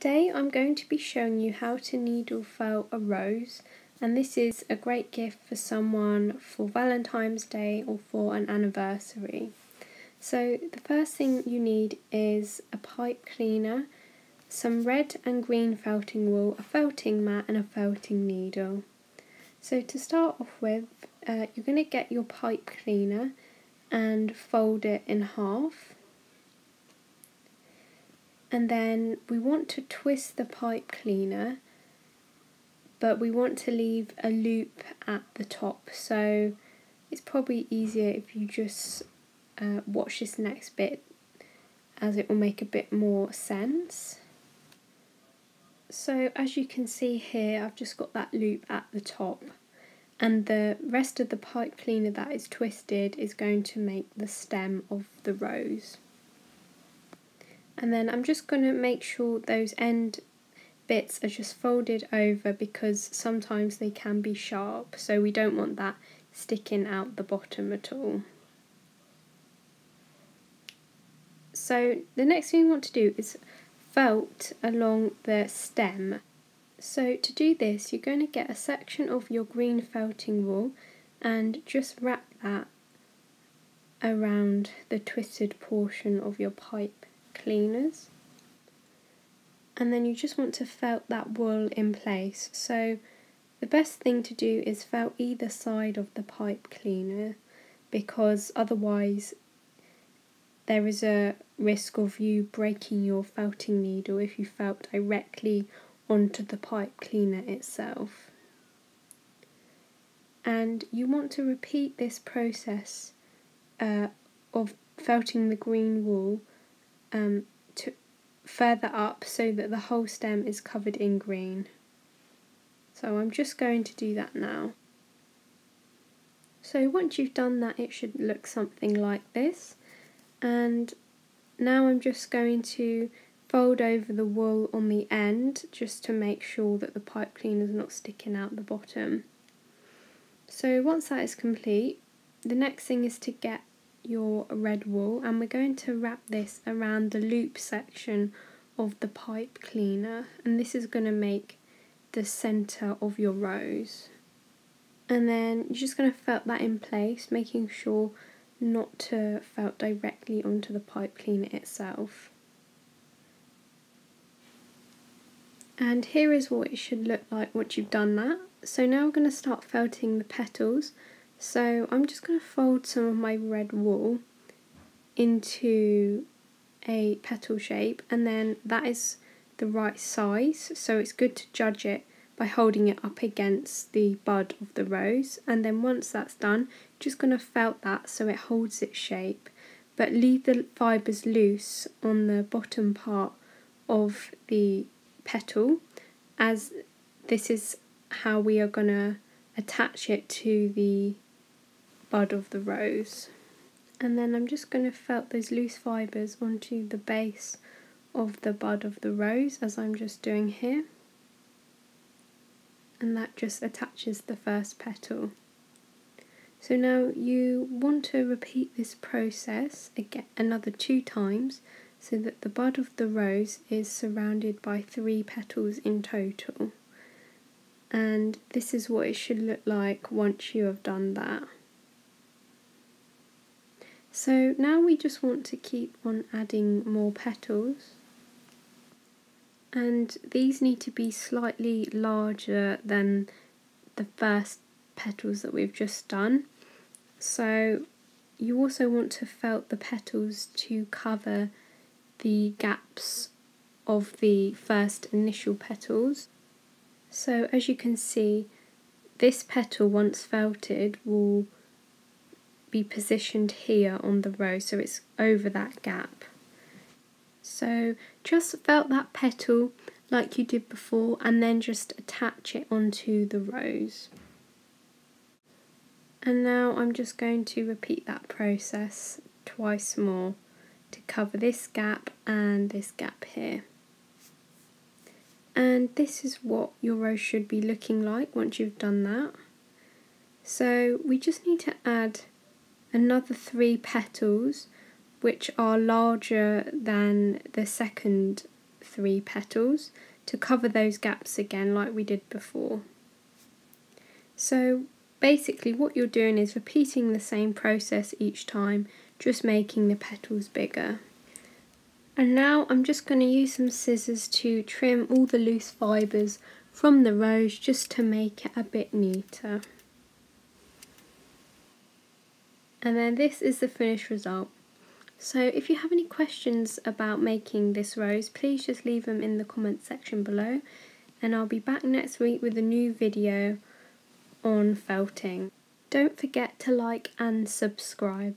Today I'm going to be showing you how to needle furl a rose, and this is a great gift for someone for Valentine's Day or for an anniversary. So the first thing you need is a pipe cleaner, some red and green felting wool, a felting mat and a felting needle. So to start off with, you're going to get your pipe cleaner and fold it in half. And then we want to twist the pipe cleaner, but we want to leave a loop at the top. So it's probably easier if you just watch this next bit, as it will make a bit more sense. So as you can see here, I've just got that loop at the top, and the rest of the pipe cleaner that is twisted is going to make the stem of the rose. And then I'm just going to make sure those end bits are just folded over, because sometimes they can be sharp, so we don't want that sticking out the bottom at all. So the next thing we want to do is felt along the stem. So to do this, you're going to get a section of your green felting wool and just wrap that around the twisted portion of your pipe cleaners, and then you just want to felt that wool in place. So the best thing to do is felt either side of the pipe cleaner, because otherwise there is a risk of you breaking your felting needle if you felt directly onto the pipe cleaner itself. And you want to repeat this process of felting the green wool to further up, so that the whole stem is covered in green. So I'm just going to do that now. So once you've done that, it should look something like this. And now I'm just going to fold over the wool on the end, just to make sure that the pipe cleaner is not sticking out the bottom. So once that is complete, the next thing is to get your red wool, and we're going to wrap this around the loop section of the pipe cleaner, and this is going to make the centre of your rose. And then you're just going to felt that in place, making sure not to felt directly onto the pipe cleaner itself. And here is what it should look like once you've done that. So now we're going to start felting the petals. So I'm just going to fold some of my red wool into a petal shape, and then that is the right size, so it's good to judge it by holding it up against the bud of the rose. And then once that's done, just going to felt that so it holds its shape, but leave the fibres loose on the bottom part of the petal, as this is how we are going to attach it to the bud of the rose. And then I'm just going to felt those loose fibres onto the base of the bud of the rose, as I'm just doing here, and that just attaches the first petal. So now you want to repeat this process again another 2 times, so that the bud of the rose is surrounded by 3 petals in total. And this is what it should look like once you have done that. So now we just want to keep on adding more petals, and these need to be slightly larger than the first petals that we've just done. So you also want to felt the petals to cover the gaps of the first initial petals. So as you can see, this petal, once felted, will be positioned here on the rose, so it's over that gap. So just felt that petal like you did before, and then just attach it onto the rose. And now I'm just going to repeat that process twice more to cover this gap and this gap here. And this is what your rose should be looking like once you've done that. So we just need to add another 3 petals, which are larger than the second 3 petals to cover those gaps again like we did before. So basically what you're doing is repeating the same process each time, just making the petals bigger. And now I'm just going to use some scissors to trim all the loose fibres from the rose just to make it a bit neater. And then this is the finished result. So if you have any questions about making this rose, please just leave them in the comment section below, and I'll be back next week with a new video on felting. Don't forget to like and subscribe.